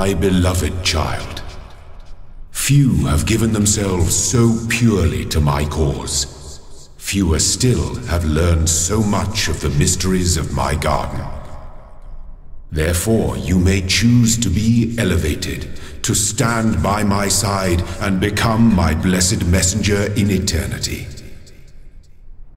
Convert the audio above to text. my beloved child. Few have given themselves so purely to my cause. Fewer still have learned so much of the mysteries of my garden. Therefore, you may choose to be elevated, to stand by my side and become my blessed messenger in eternity.